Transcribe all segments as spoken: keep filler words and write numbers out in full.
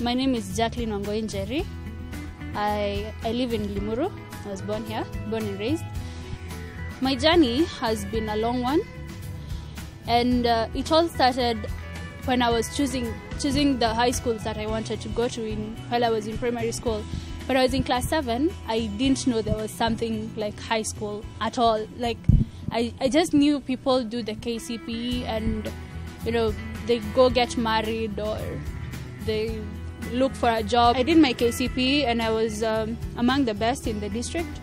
My name is Jacqueline Wangoi Njeri. I, I live in Limuru. I was born here, born and raised. My journey has been a long one, and uh, it all started when I was choosing choosing the high schools that I wanted to go to in while I was in primary school. When I was in class seven, I didn't know there was something like high school at all. Like I, I just knew people do the K C P E and, you know, they go get married or they look for a job. I did my K C P E and I was um, among the best in the district.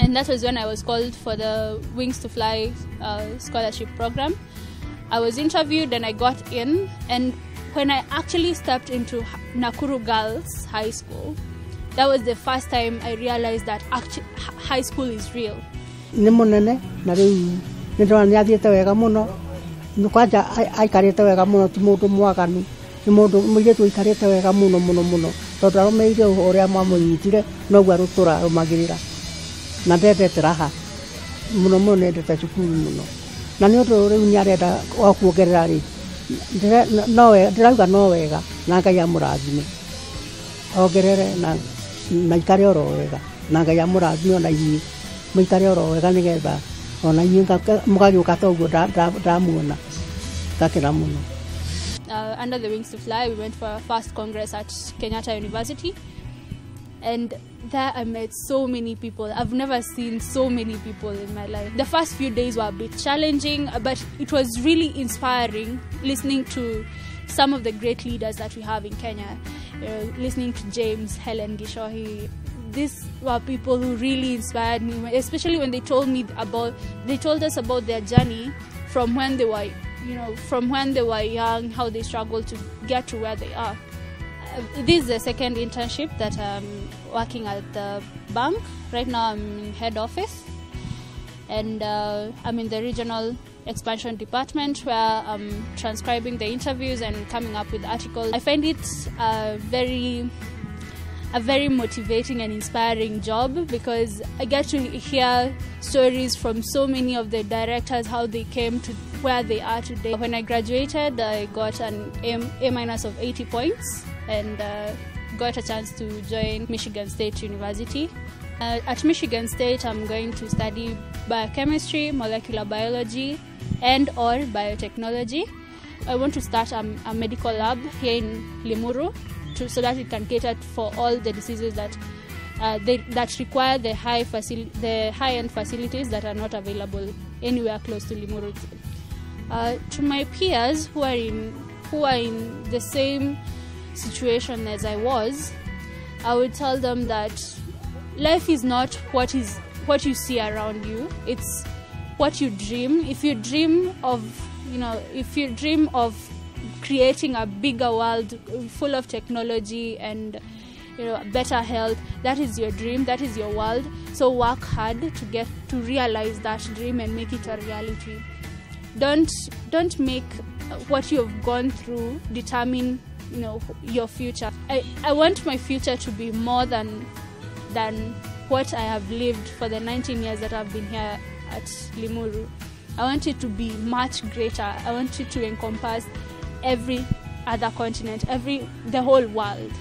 And that was when I was called for the Wings to Fly uh, scholarship program. I was interviewed and I got in. And when I actually stepped into Nakuru Girls High School, that was the first time I realized that actually high school is real. Na ndetete raha muno muno ndetete cukuru muno na ni undu riu nyarenda wa kuongerera ri nowe ndirauga no wega na Ngai amurathime ongerere na maikare oro wega na Ngai amurathime ona inyi maikare oro wega nigetha ona inyi mugagiuka toguo ndamuona ngakena muno. Under the Wings to Fly, we went for our first congress at Kenyatta University, and there I met so many people. I've never seen so many people in my life. The first few days were a bit challenging, but it was really inspiring listening to some of the great leaders that we have in Kenya. You know, listening to James, Helen Gishohi. These were people who really inspired me, especially when they told me about, they told us about their journey from when they were, you know, from when they were young, how they struggled to get to where they are. This is the second internship that I'm working at the bank. Right now I'm in head office, and uh, I'm in the regional expansion department, where I'm transcribing the interviews and coming up with articles. I find it a very, a very motivating and inspiring job, because I get to hear stories from so many of the directors, how they came to where they are today. When I graduated, I got an A minus of eighty points, and uh, got a chance to join Michigan State University. Uh, at Michigan State, I'm going to study biochemistry, molecular biology, and or biotechnology. I want to start um, a medical lab here in Limuru to, so that it can cater for all the diseases that uh, they, that require the high the high-end facilities that are not available anywhere close to Limuru. Uh, to my peers who are in who are in the same situation as I was, I would tell them that life is not what is what you see around you, it's what you dream. If you dream of, you know, if you dream of creating a bigger world full of technology and, you know, better health, that is your dream, that is your world. So work hard to get to realize that dream and make it a reality. Don't don't make what you've gone through determine, you know, your future. I, I want my future to be more than than what I have lived for the nineteen years that I've been here at Limuru. I want it to be much greater. I want it to encompass every other continent, every the whole world.